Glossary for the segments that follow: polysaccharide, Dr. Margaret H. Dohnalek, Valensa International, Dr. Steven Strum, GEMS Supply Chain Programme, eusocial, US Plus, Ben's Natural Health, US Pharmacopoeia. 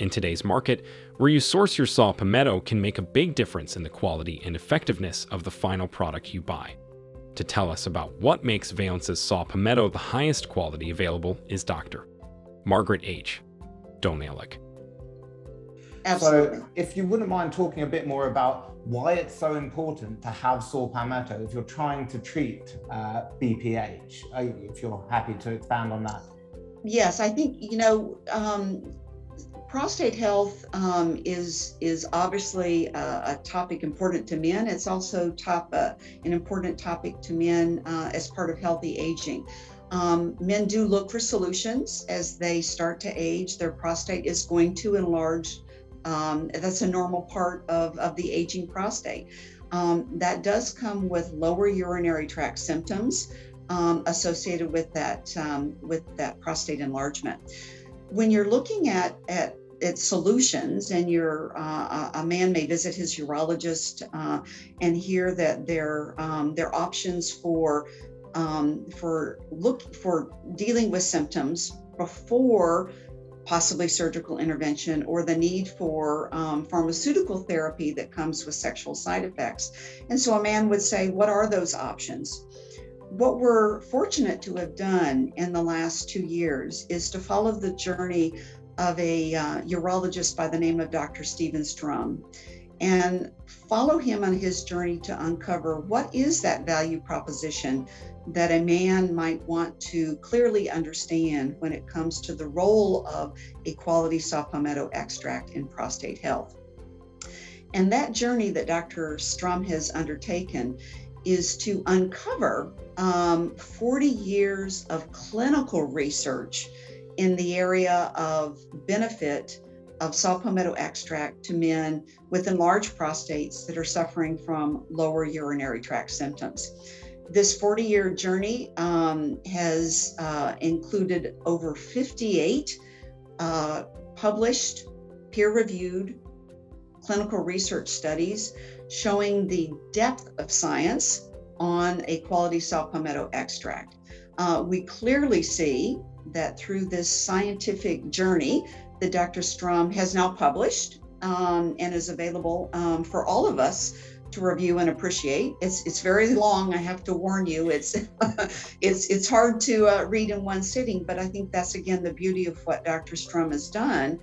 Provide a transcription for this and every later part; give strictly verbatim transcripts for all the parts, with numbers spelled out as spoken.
In today's market, where you source your saw palmetto can make a big difference in the quality and effectiveness of the final product you buy. To tell us about what makes Valensa's saw palmetto the highest quality available is Doctor Margaret H. Dohnalek. Absolutely. So if you wouldn't mind talking a bit more about why it's so important to have saw palmetto if you're trying to treat uh, B P H, if you're happy to expand on that. Yes, I think, you know, um, prostate health um, is, is obviously a, a topic important to men. It's also top, uh, an important topic to men uh, as part of healthy aging. Um, men do look for solutions as they start to age. Their prostate is going to enlarge. Um, that's a normal part of, of the aging prostate. Um, that does come with lower urinary tract symptoms um, associated with that, um, with that prostate enlargement. When you're looking at, at, at solutions and you're, uh, a man may visit his urologist uh, and hear that their, um, their options for Um, for look for dealing with symptoms before possibly surgical intervention or the need for um, pharmaceutical therapy that comes with sexual side effects. And so a man would say, what are those options? What we're fortunate to have done in the last two years is to follow the journey of a uh, urologist by the name of Doctor Steven Strum, and follow him on his journey to uncover what is that value proposition that a man might want to clearly understand when it comes to the role of a quality saw palmetto extract in prostate health. And that journey that Doctor Strum has undertaken is to uncover um, forty years of clinical research in the area of benefit of saw palmetto extract to men with enlarged prostates that are suffering from lower urinary tract symptoms. This forty year journey um, has uh, included over fifty-eight uh, published, peer-reviewed clinical research studies showing the depth of science on a quality saw palmetto extract. Uh, we clearly see that through this scientific journey that Doctor Strum has now published um, and is available um, for all of us to review and appreciate. It's it's very long. I have to warn you. It's it's it's hard to uh, read in one sitting. But I think that's again the beauty of what Doctor Strum has done,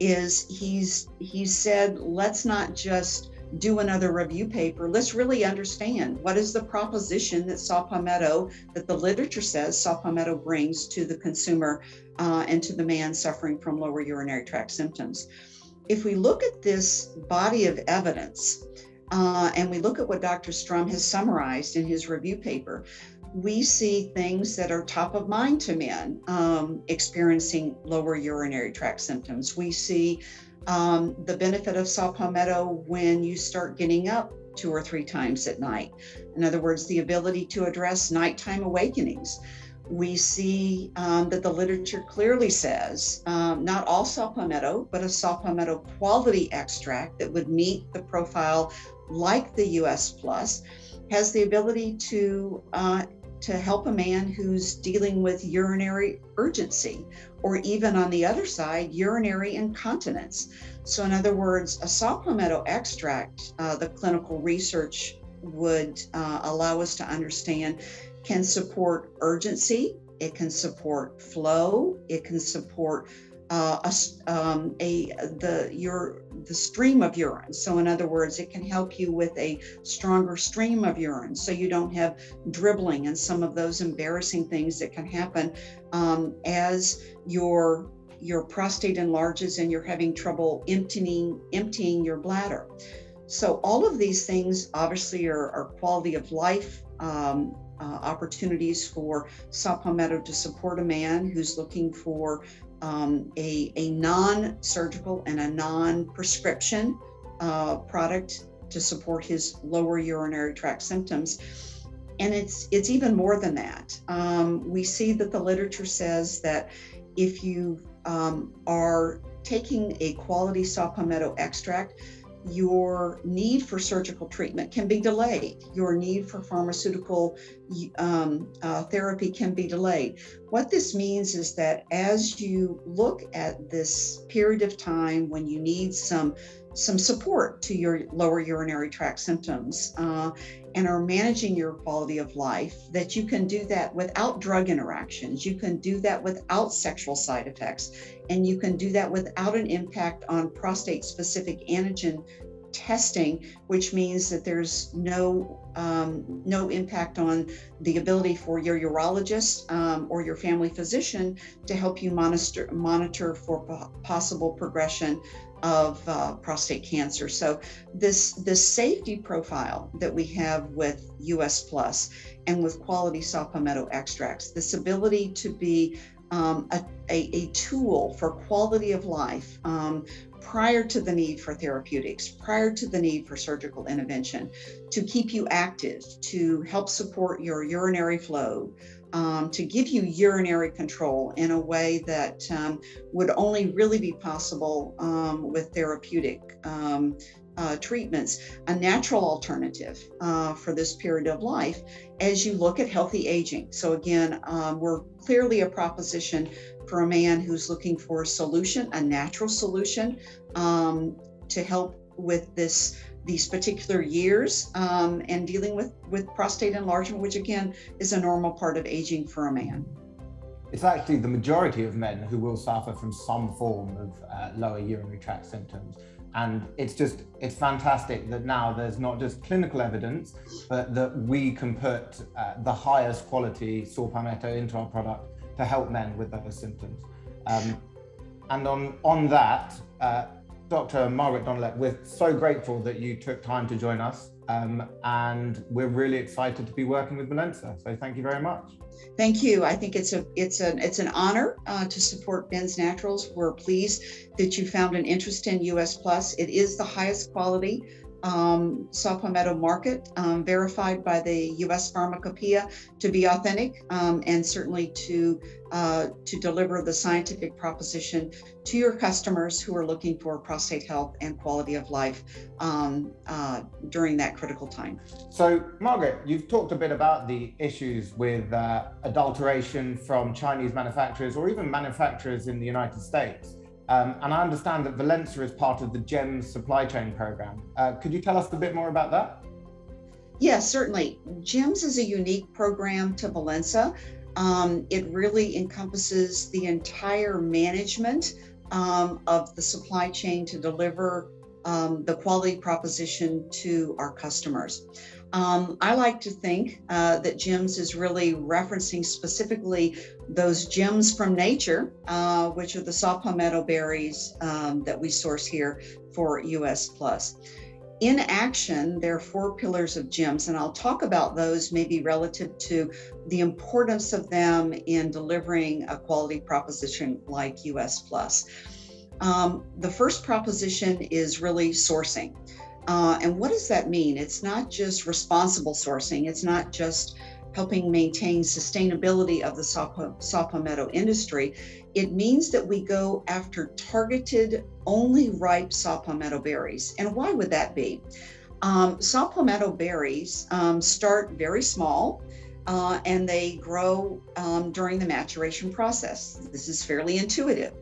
is he's he said let's not just do another review paper. Let's really understand what is the proposition that saw palmetto, that the literature says saw palmetto brings to the consumer uh, and to the man suffering from lower urinary tract symptoms. If we look at this body of evidence uh, and we look at what Doctor Strum has summarized in his review paper, we see things that are top of mind to men um, experiencing lower urinary tract symptoms. We see Um, the benefit of saw palmetto when you start getting up two or three times at night. In other words, the ability to address nighttime awakenings. We see um, that the literature clearly says um, not all saw palmetto, but a saw palmetto quality extract that would meet the profile like the U S Plus has the ability to uh, to help a man who's dealing with urinary urgency, or even on the other side, urinary incontinence. So in other words, a saw palmetto extract, uh, the clinical research would uh, allow us to understand, can support urgency, it can support flow, it can support uh, a, um, a, the, your, the stream of urine. So in other words, it can help you with a stronger stream of urine so you don't have dribbling and some of those embarrassing things that can happen um, as your, your prostate enlarges and you're having trouble emptying, emptying your bladder. So all of these things obviously are, are quality of life um, uh, opportunities for saw palmetto to support a man who's looking for Um, a, a non-surgical and a non-prescription uh, product to support his lower urinary tract symptoms. And it's, it's even more than that. Um, we see that the literature says that if you um, are taking a quality saw palmetto extract, your need for surgical treatment can be delayed. Your need for pharmaceutical um, uh, therapy can be delayed. What this means is that as you look at this period of time when you need some some support to your lower urinary tract symptoms uh, and are managing your quality of life, that you can do that without drug interactions, you can do that without sexual side effects, and you can do that without an impact on prostate-specific antigen testing, which means that there's no um, no impact on the ability for your urologist um, or your family physician to help you monitor, monitor for po- possible progression of uh, prostate cancer. So this, this safety profile that we have with U S Plus and with quality saw palmetto extracts, this ability to be um, a, a, a tool for quality of life um, prior to the need for therapeutics, prior to the need for surgical intervention, to keep you active, to help support your urinary flow, Um, to give you urinary control in a way that um, would only really be possible um, with therapeutic um, uh, treatments, a natural alternative uh, for this period of life as you look at healthy aging. So again, um, we're clearly a proposition for a man who's looking for a solution, a natural solution um, to help with this these particular years um, and dealing with, with prostate enlargement, which again is a normal part of aging for a man. It's actually the majority of men who will suffer from some form of uh, lower urinary tract symptoms. And it's just, it's fantastic that now there's not just clinical evidence, but that we can put uh, the highest quality saw palmetto into our product to help men with those symptoms. Um, and on, on that, uh, Doctor Margaret Dohnalek, we're so grateful that you took time to join us, um, and we're really excited to be working with Valensa. So thank you very much. Thank you. I think it's a it's an it's an honor uh, to support Ben's Naturals. We're pleased that you found an interest in U S Plus. It is the highest quality um, saw palmetto market, um, verified by the U S Pharmacopoeia to be authentic, um, and certainly to uh, to deliver the scientific proposition to your customers who are looking for prostate health and quality of life um, uh, during that critical time. So, Margaret, you've talked a bit about the issues with uh, adulteration from Chinese manufacturers or even manufacturers in the United States. Um, and I understand that Valensa is part of the GEMS Supply Chain Programme. Uh, could you tell us a bit more about that? Yes, certainly. GEMS is a unique program to Valensa. Um, it really encompasses the entire management um, of the supply chain to deliver um, the quality proposition to our customers. Um, I like to think uh, that GEMS is really referencing specifically those gems from nature, uh, which are the saw palmetto berries um, that we source here for U S Plus. In action, there are four pillars of GEMS, and I'll talk about those maybe relative to the importance of them in delivering a quality proposition like U S Plus. Um, the first proposition is really sourcing. Uh, and what does that mean? It's not just responsible sourcing. It's not just helping maintain sustainability of the saw, saw palmetto industry. It means that we go after targeted, only ripe saw palmetto berries. And why would that be? Um, saw palmetto berries um, start very small uh, and they grow um, during the maturation process. This is fairly intuitive.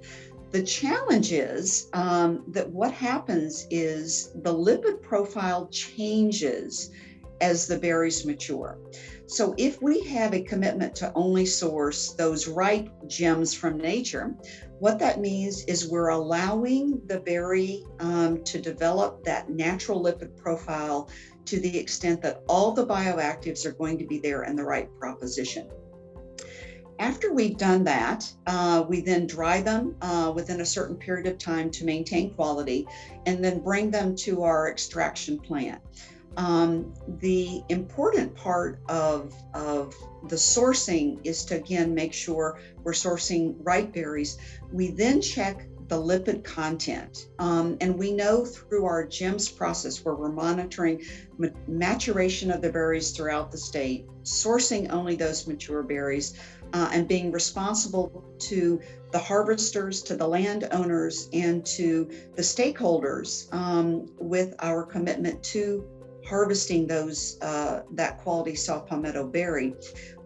The challenge is um, that what happens is the lipid profile changes as the berries mature. So if we have a commitment to only source those ripe gems from nature, what that means is we're allowing the berry um, to develop that natural lipid profile to the extent that all the bioactives are going to be there in the right proposition. After we've done that, uh, we then dry them uh, within a certain period of time to maintain quality, and then bring them to our extraction plant. Um, the important part of, of the sourcing is to, again, make sure we're sourcing ripe berries. We then check the lipid content. Um, and we know through our GEMS process, where we're monitoring maturation of the berries throughout the state, sourcing only those mature berries uh, and being responsible to the harvesters, to the landowners, and to the stakeholders um, with our commitment to harvesting those uh, that quality soft palmetto berry.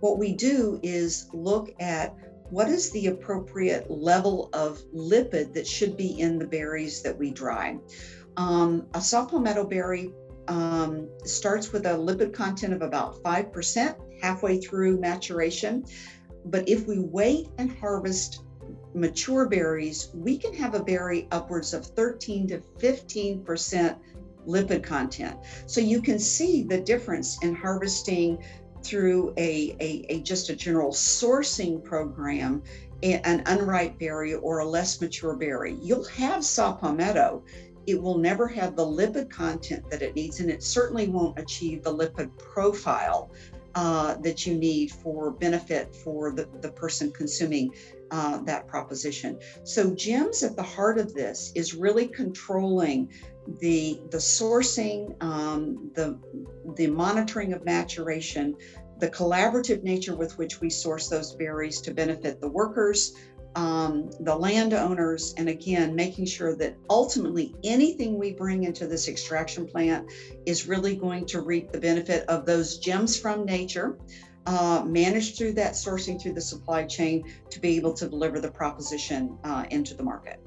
What we do is look at what is the appropriate level of lipid that should be in the berries that we dry. Um, a soft palmetto berry um, starts with a lipid content of about five percent halfway through maturation. But if we wait and harvest mature berries, we can have a berry upwards of thirteen to fifteen percent lipid content. So you can see the difference in harvesting through a, a, a just a general sourcing program, an unripe berry or a less mature berry. You'll have soft palmetto. It will never have the lipid content that it needs, and it certainly won't achieve the lipid profile uh, that you need for benefit for the, the person consuming uh, that proposition. So GEMS at the heart of this is really controlling the, the sourcing, um, the, the monitoring of maturation, the collaborative nature with which we source those berries to benefit the workers, Um, the landowners, and again, making sure that ultimately anything we bring into this extraction plant is really going to reap the benefit of those gems from nature, uh, managed through that sourcing through the supply chain to be able to deliver the proposition uh, into the market.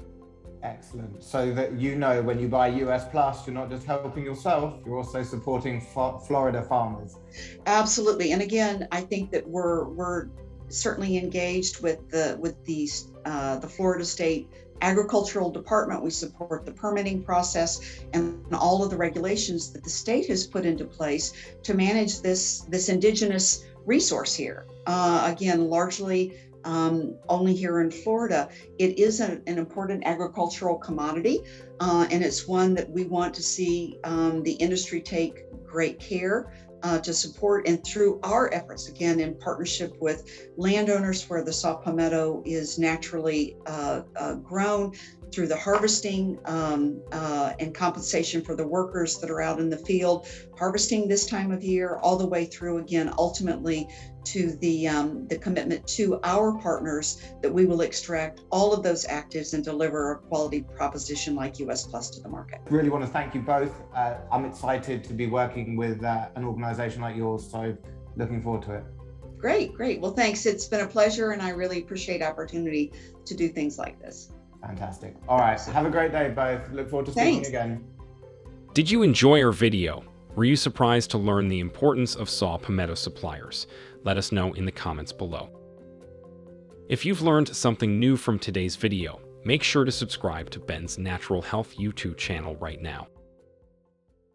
Excellent. So that, you know, when you buy U S Plus, you're not just helping yourself, you're also supporting Florida farmers. Absolutely. And again, I think that we're, we're certainly engaged with the with the, uh, the Florida State Agricultural Department. We support the permitting process and all of the regulations that the state has put into place to manage this, this indigenous resource here. Uh, again, largely um, only here in Florida. It is an, an important agricultural commodity, uh, and it's one that we want to see um, the industry take great care Uh, to support, and through our efforts, again, in partnership with landowners where the soft palmetto is naturally uh, uh, grown, through the harvesting um, uh, and compensation for the workers that are out in the field, harvesting this time of year, all the way through, again, ultimately to the, um, the commitment to our partners that we will extract all of those actives and deliver a quality proposition like U S Plus to the market. Really want to thank you both. Uh, I'm excited to be working with uh, an organization like yours, so looking forward to it. Great, great. Well, thanks. It's been a pleasure, and I really appreciate the opportunity to do things like this. Fantastic. All right. Have a great day, both. Look forward to speaking thanks. Again. Did you enjoy our video? Were you surprised to learn the importance of soft palmetto suppliers? Let us know in the comments below. If you've learned something new from today's video, make sure to subscribe to Ben's Natural Health YouTube channel right now.